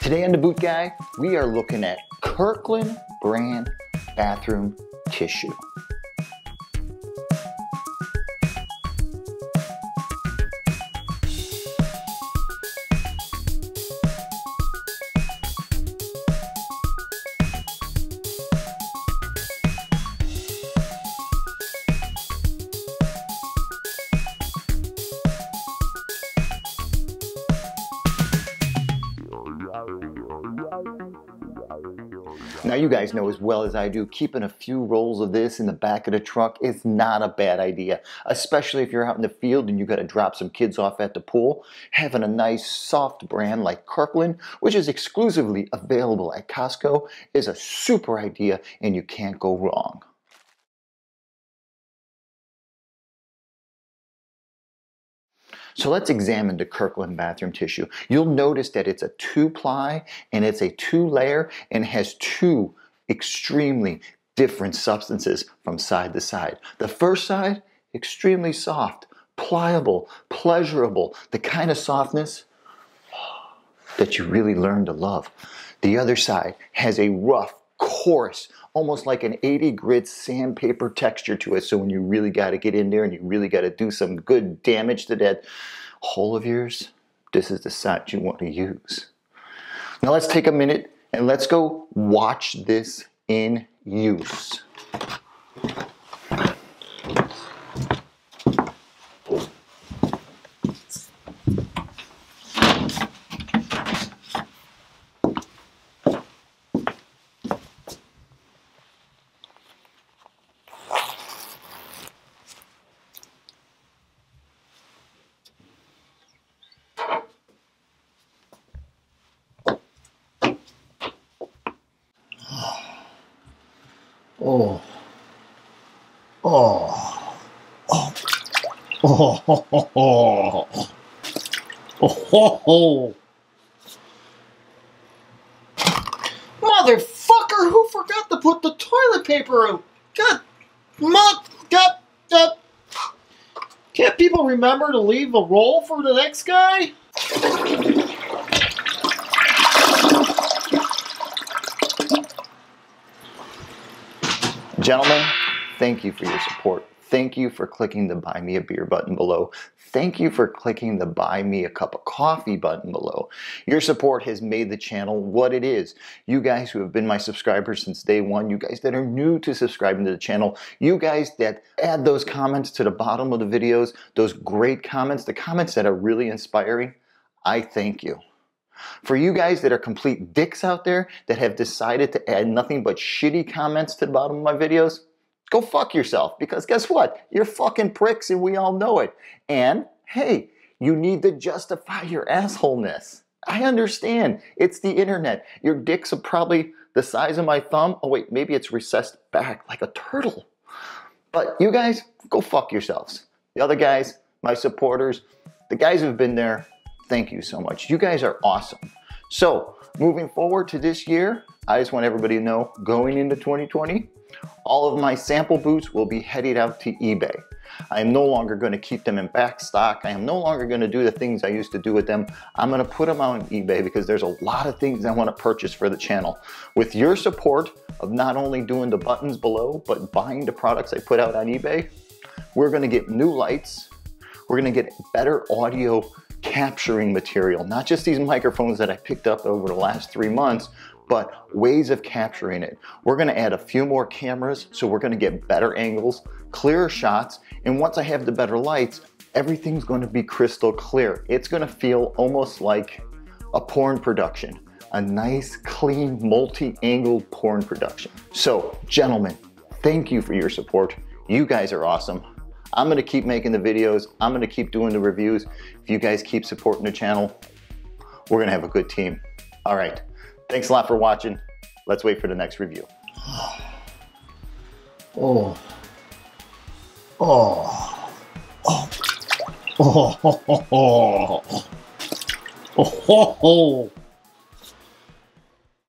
Today on The Boot Guy, we are looking at Kirkland brand bathroom tissue. Now you guys know as well as I do, keeping a few rolls of this in the back of the truck is not a bad idea, especially if you're out in the field and you got to drop some kids off at the pool. Having a nice soft brand like Kirkland, which is exclusively available at Costco, is a super idea and you can't go wrong. So let's examine the Kirkland bathroom tissue. You'll notice that it's a 2-ply and it's a 2-layer and has two extremely different substances from side to side. The first side, extremely soft, pliable, pleasurable, the kind of softness that you really learn to love. The other side has a rough, coarse, almost like an 80 grit sandpaper texture to it. So when you really got to get in there and you really got to do some good damage to that hole of yours, this is the side you want to use. Now let's take a minute and let's go watch this in use. Oh, oh, oh, oh, oh, oh, oh, oh, oh, motherfucker, who forgot to put the toilet paper out? God, can't people remember to leave a roll for the next guy? Gentlemen, thank you for your support. Thank you for clicking the buy me a beer button below. Thank you for clicking the buy me a cup of coffee button below. Your support has made the channel what it is. You guys who have been my subscribers since day one, you guys that are new to subscribing to the channel, you guys that add those comments to the bottom of the videos, those great comments, the comments that are really inspiring, I thank you. For you guys that are complete dicks out there that have decided to add nothing but shitty comments to the bottom of my videos, go fuck yourself, because guess what? You're fucking pricks and we all know it. And hey, you need to justify your assholeness. I understand. It's the internet. Your dicks are probably the size of my thumb. Oh wait, maybe it's recessed back like a turtle. But you guys, go fuck yourselves. The other guys, my supporters, the guys who've been there, thank you so much. You guys are awesome. So moving forward to this year, I just want everybody to know, going into 2020, all of my sample boots will be headed out to eBay. I am no longer going to keep them in back stock. I am no longer going to do the things I used to do with them. I'm going to put them on eBay because there's a lot of things I want to purchase for the channel. With your support of not only doing the buttons below, but buying the products I put out on eBay, we're going to get new lights. We're going to get better audio capturing material, not just these microphones that I picked up over the last 3 months, but ways of capturing it. We're going to add a few more cameras, so we're going to get better angles, clearer shots, and once I have the better lights, everything's going to be crystal clear. It's going to feel almost like a porn production, a nice, clean, multi-angled porn production. So, gentlemen, thank you for your support. You guys are awesome. I'm going to keep making the videos. I'm going to keep doing the reviews. If you guys keep supporting the channel, we're going to have a good team. All right. Thanks a lot for watching. Let's wait for the next review. Oh. Oh. Oh. Oh. Oh. Oh. Oh.